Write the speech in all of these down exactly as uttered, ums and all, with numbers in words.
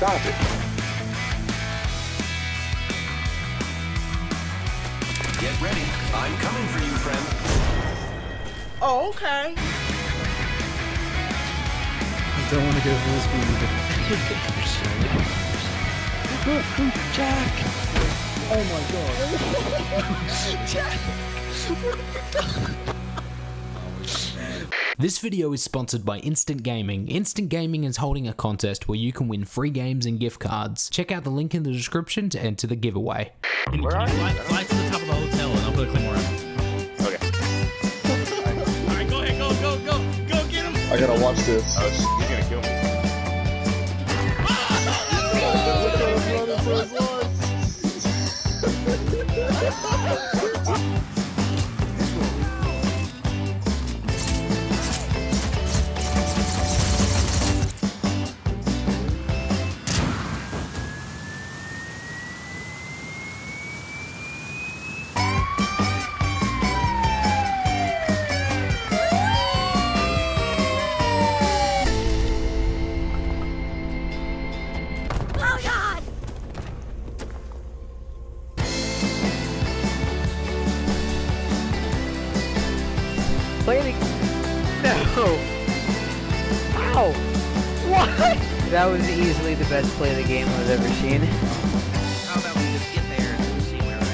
stop it. Get ready. I'm coming for you, friend. Oh, okay. I don't want to go for this movie. Jack! Oh my god. Jack! Oh, this video is sponsored by Instant Gaming. Instant Gaming is holding a contest where you can win free games and gift cards. Check out the link in the description to enter the giveaway. Where are you? Fly, fly to the top of the hotel and I'll put a claymore up. I gotta watch this. Oh, he's gonna kill me. Lady. No. Ow. What? That was easily the best play the game I've ever seen. How about we just get there and see where I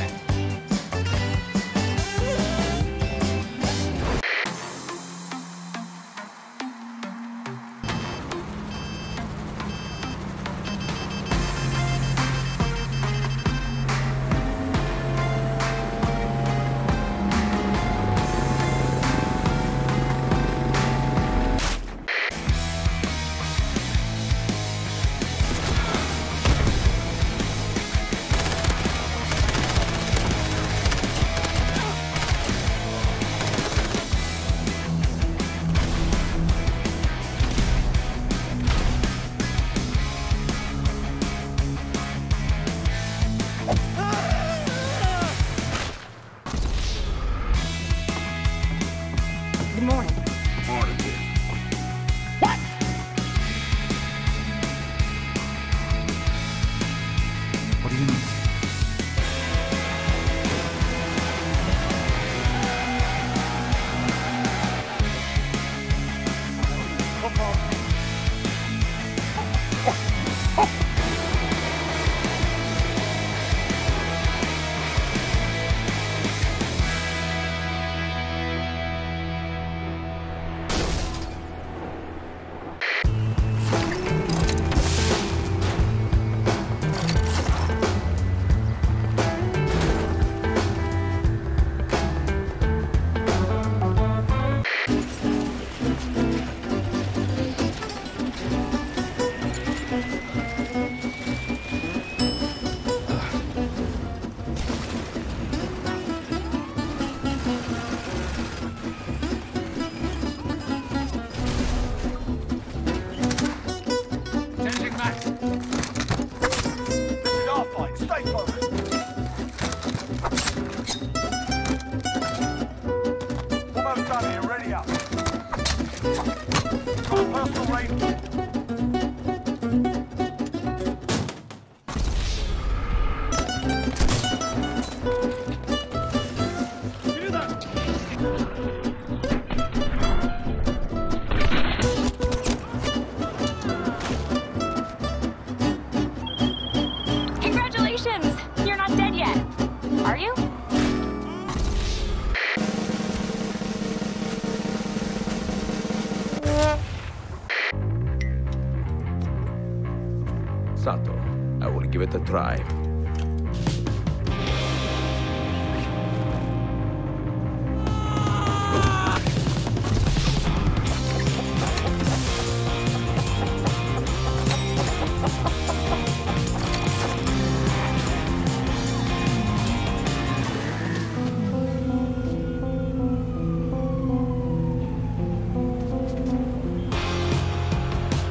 will give it a try.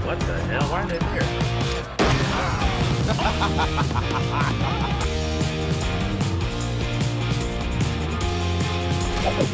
What the hell? Why are they here? Ha ha ha ha ha ha!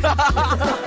Hahaha.